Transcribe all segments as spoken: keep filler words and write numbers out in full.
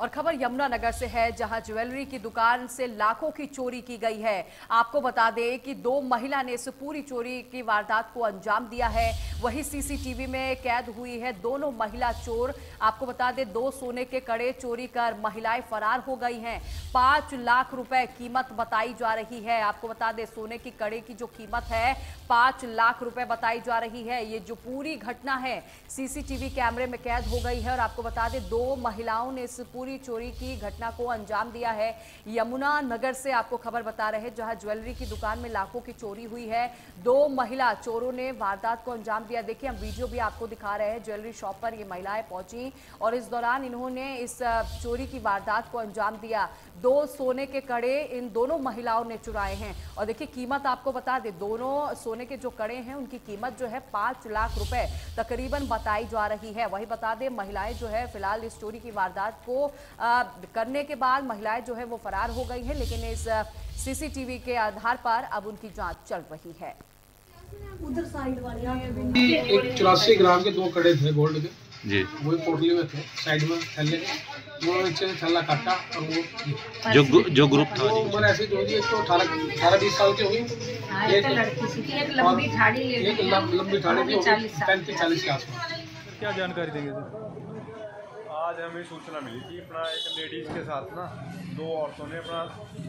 और खबर यमुनानगर से है, जहां ज्वेलरी की दुकान से लाखों की चोरी की गई है। आपको बता दें कि दो महिला ने इस पूरी चोरी की वारदात को अंजाम दिया है। वहीं सीसीटीवी में कैद हुई है दोनों महिला चोर। आपको बता दें, दो सोने के कड़े चोरी कर महिलाएं फरार हो गई हैं। पाँच लाख रुपए कीमत बताई जा रही है। आपको बता दें, सोने की कड़े की जो कीमत है पाँच लाख रुपए बताई जा रही है। ये जो पूरी घटना है सीसीटीवी कैमरे में कैद हो गई है। और आपको बता दें, दो महिलाओं ने इस पूरी चोरी की घटना को अंजाम दिया है। यमुनानगर से आपको खबर बता रहे हैं, जहां ज्वेलरी की दुकान में लाखों की चोरी हुई है। दो महिला चोरों ने वारदात को अंजाम दिया। देखिए, हम वीडियो भी आपको दिखा रहे हैं। ज्वेलरी शॉप पर ये महिलाएं पहुंची और इस दौरान इन्होंने इस चोरी की वारदात को अंजाम दिया। दो सोने के कड़े इन दोनों महिलाओं ने चुराए हैं। और देखिए कीमत, आपको बता दें, दोनों सोने के जो कड़े हैं उनकी कीमत जो है पाँच लाख रुपए तकरीबन बताई जा रही है। वही बता दें, महिलाएं जो है फिलहाल इस चोरी की वारदात को आ, करने के बाद महिलाएं जो है वो फरार हो गई हैं। लेकिन इस सीसीटीवी के आधार पर अब उनकी जांच चल रही है। उधर साइड वाली एक चौरासी ग्राम के दो कड़े थे गोल्ड के जी, वो पोटली में थे, साइड में थैले में थैला काटा। और वो जो जो ग्रुप था वो ऐसे जो जी तो अठारह बीस साल के होगी। एक लड़की थी, एक लंबी ठाड़ी लेडी, एक लंबी ठाड़ी थी, पैंतीस चालीस के आसपास। क्या जानकारी देंगे सर? आज हमें सूचना मिली थी अपना एक लेडीज़ के साथ ना दो औरतों ने अपना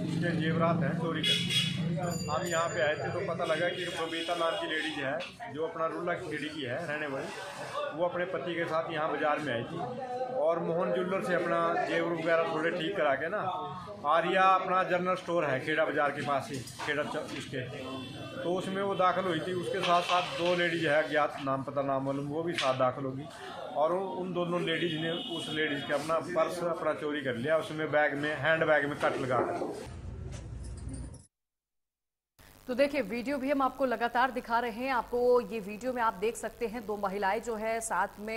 उसके जेवरात हैं चोरी कर दी। हम यहाँ पे आए थे तो पता लगा कि बबीता नाम की लेडीज है, जो अपना रूला की लेडी की है रहने वाली, वो अपने पति के साथ यहाँ बाज़ार में आई थी और मोहन ज्वेलर से अपना जेवर वगैरह थोड़े ठीक करा के ना, आर्या अपना जनरल स्टोर है खेड़ा बाज़ार के पास ही, खेड़ा उसके, तो उसमें वो दाखिल हुई थी। उसके साथ साथ दो लेडीज है अज्ञात नाम पता नाम मालूम, वो भी साथ दाखिल होगी। और उन दोनों लेडीज ने उस लेडीज के अपना पर्स अपना चोरी कर लिया, उसमें बैग में हैंड बैग में कट लगा कर। तो देखिए, वीडियो भी हम आपको लगातार दिखा रहे हैं। आपको ये वीडियो में आप देख सकते हैं, दो महिलाएं जो है साथ में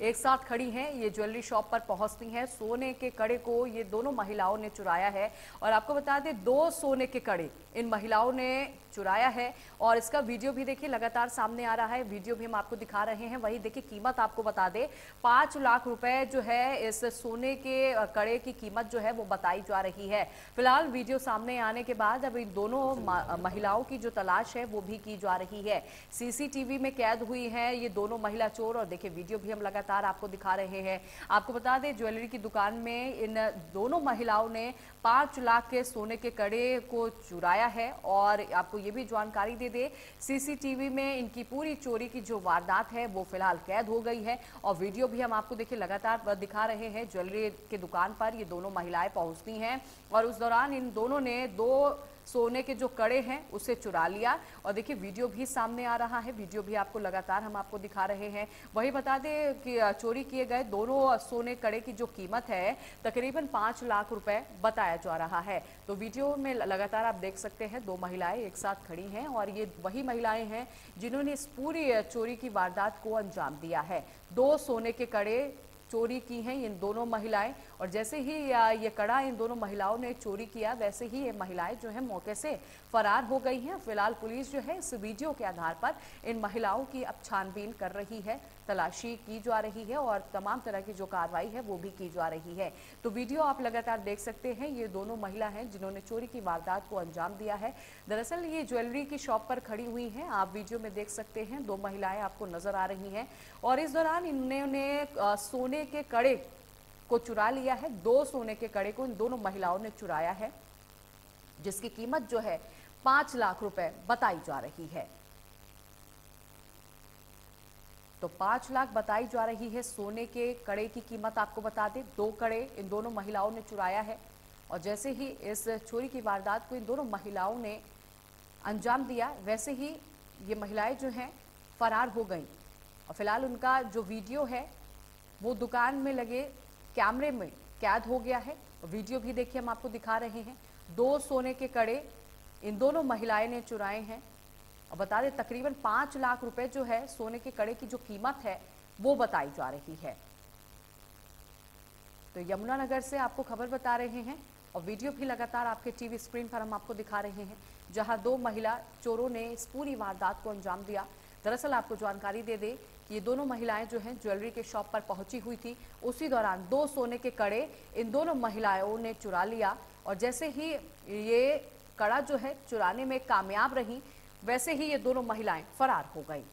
एक साथ खड़ी हैं। ये ज्वेलरी शॉप पर पहुंचती हैं। सोने के कड़े को ये दोनों महिलाओं ने चुराया है। और आपको बता दें, दो सोने के कड़े इन महिलाओं ने चुराया है। और इसका वीडियो भी देखिए लगातार सामने आ रहा है, वीडियो भी हम आपको दिखा रहे हैं। वही देखिए कीमत, आपको बता दें, पाँच लाख रुपए जो है इस सोने के कड़े की कीमत जो है वो बताई जा रही है। फिलहाल वीडियो सामने आने के बाद अब इन दोनों महिला की जो तलाश है वो भी की जा रही है। सीसीटीवी में कैद हुई है ये दोनों महिला चोर। और देखिए वीडियो भी हम लगातार आपको दिखा रहे हैं। आपको बता दें, ज्वेलरी की दुकान में इन दोनों महिलाओं ने पाँच लाख के सोने के कड़े को चुराया है। और आपको ये भी जानकारी दे दे, सीसीटीवी में इनकी पूरी चोरी की जो वारदात है वो फिलहाल कैद हो गई है। और वीडियो भी हम आपको देखिए लगातार दिखा रहे हैं। ज्वेलरी के दुकान पर ये दोनों महिलाएं पहुंचती हैं और उस दौरान इन दोनों ने दो सोने के जो कड़े हैं उसे चुरा लिया। और देखिए वीडियो भी सामने आ रहा है, वीडियो भी आपको लगातार हम आपको दिखा रहे हैं। वही बता दें कि चोरी किए गए दोनों सोने कड़े की जो कीमत है तकरीबन पाँच लाख रुपए बताया जा रहा है। तो वीडियो में लगातार आप देख सकते हैं, दो महिलाएं एक साथ खड़ी हैं और ये वही महिलाएं हैं जिन्होंने इस पूरी चोरी की वारदात को अंजाम दिया है। दो सोने के कड़े चोरी की हैं इन दोनों महिलाएं। और जैसे ही ये कड़ा इन दोनों महिलाओं ने चोरी किया, वैसे ही ये महिलाएं जो है मौके से फरार हो गई हैं। फिलहाल पुलिस जो है इस वीडियो के आधार पर इन महिलाओं की अब छानबीन कर रही है, तलाशी की जा रही है और तमाम तरह की जो कार्रवाई है वो भी की जा रही है। तो वीडियो आप लगातार देख सकते हैं, ये दोनों महिला हैं जिन्होंने चोरी की वारदात को अंजाम दिया है। दरअसल ये ज्वेलरी की शॉप पर खड़ी हुई हैं, आप वीडियो में देख सकते हैं, दो महिलाएं आपको नजर आ रही हैं। और इस दौरान इन्होंने सोने के कड़े को चुरा लिया है। दो सोने के कड़े को इन दोनों महिलाओं ने चुराया है, जिसकी कीमत जो है पाँच लाख रुपए बताई जा रही है। तो पाँच लाख बताई जा रही है सोने के कड़े की कीमत। आपको बता दें, दो कड़े इन दोनों महिलाओं ने चुराया है। और जैसे ही इस चोरी की वारदात को इन दोनों महिलाओं ने अंजाम दिया, वैसे ही ये महिलाएं जो हैं फरार हो गईं। और फिलहाल उनका जो वीडियो है वो दुकान में लगे कैमरे में कैद हो गया है। वीडियो भी देखिए हम आपको दिखा रहे हैं, दो सोने के कड़े इन दोनों महिलाएं ने चुराए हैं। और बता दें, तकरीबन पाँच लाख रुपए जो है सोने के कड़े की जो कीमत है वो बताई जा रही है। तो यमुनानगर से आपको खबर बता रहे हैं और वीडियो भी लगातार आपके टीवी स्क्रीन पर हम आपको दिखा रहे हैं, जहां दो महिला चोरों ने इस पूरी वारदात को अंजाम दिया। दरअसल आपको जानकारी दे दे ये दोनों महिलाएं जो हैं ज्वेलरी के शॉप पर पहुंची हुई थी। उसी दौरान दो सोने के कड़े इन दोनों महिलाओं ने चुरा लिया और जैसे ही ये कड़ा जो है चुराने में कामयाब रही, वैसे ही ये दोनों महिलाएं फरार हो गई।